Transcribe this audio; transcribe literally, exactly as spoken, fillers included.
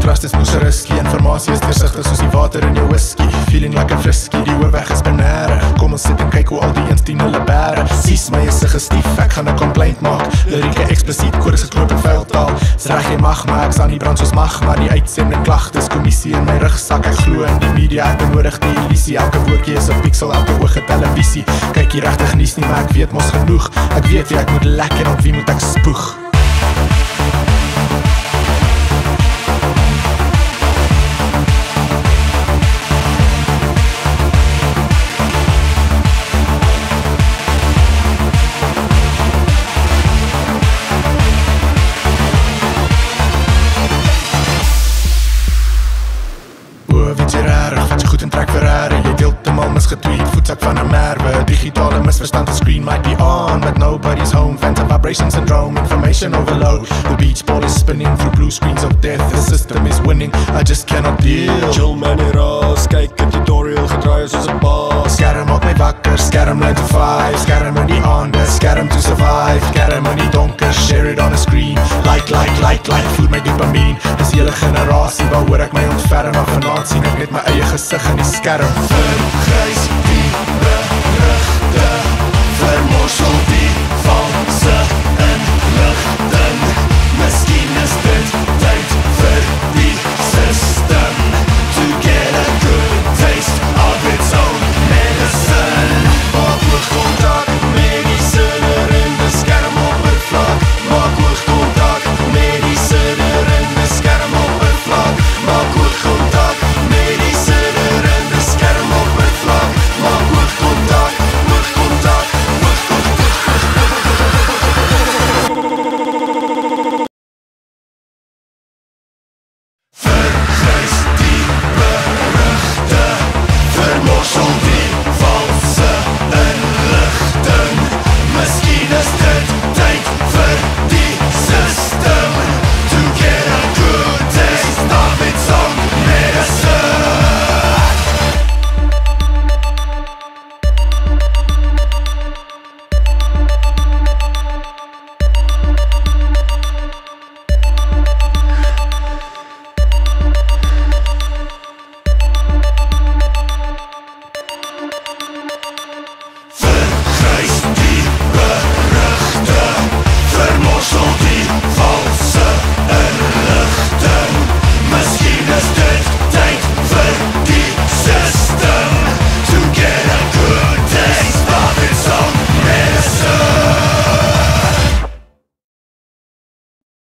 Trust is moose risky, informatie is deursigtig soos die water in jou whisky. Feeling like a frisky, die oorweg is benare. Kom ons sit en kyk hoe al die eens tien hulle bære. Sies my is suggestief, ek gaan 'n complaint maak. Lyrieke eksplisiet, koor is gekloop in vuil taal. Dis reg jy mag, maar ek staan nie brand soos mag. Maar die uitsending klagtes, kommissie in my rugsak. Ek glo in die media, ek benodig die illusie. Elke woordjie is 'n pixel, elke oog 'n televisie. Kyk hier regtig nuus nie, maar ek weet mos genoeg. Ek weet wie ek moet lek en op wie moet ek spoeg. Getweet, voetsak van 'n merwe, digitale misverstand, screen might be on, but nobody's home, phantom vibration syndrome, information overload, the beach ball is spinning through blue screens of death, the system is winning, I just cannot deal, chill man hier as, kyk in tutorial, gedraai soos 'n baas, skerm maak my wakker, skerm nine to five, skerm in die aande, skerm to survive, skerm in die donker, share it on a screen, like, like, like, like, voel my dopamien, dis hele generasie, waaroor ek my ontferm, maar vanaand sien ek net my eie gesig in die skerm, vergryp. Vergryp. Vergryp. Vergryp. Vergryp.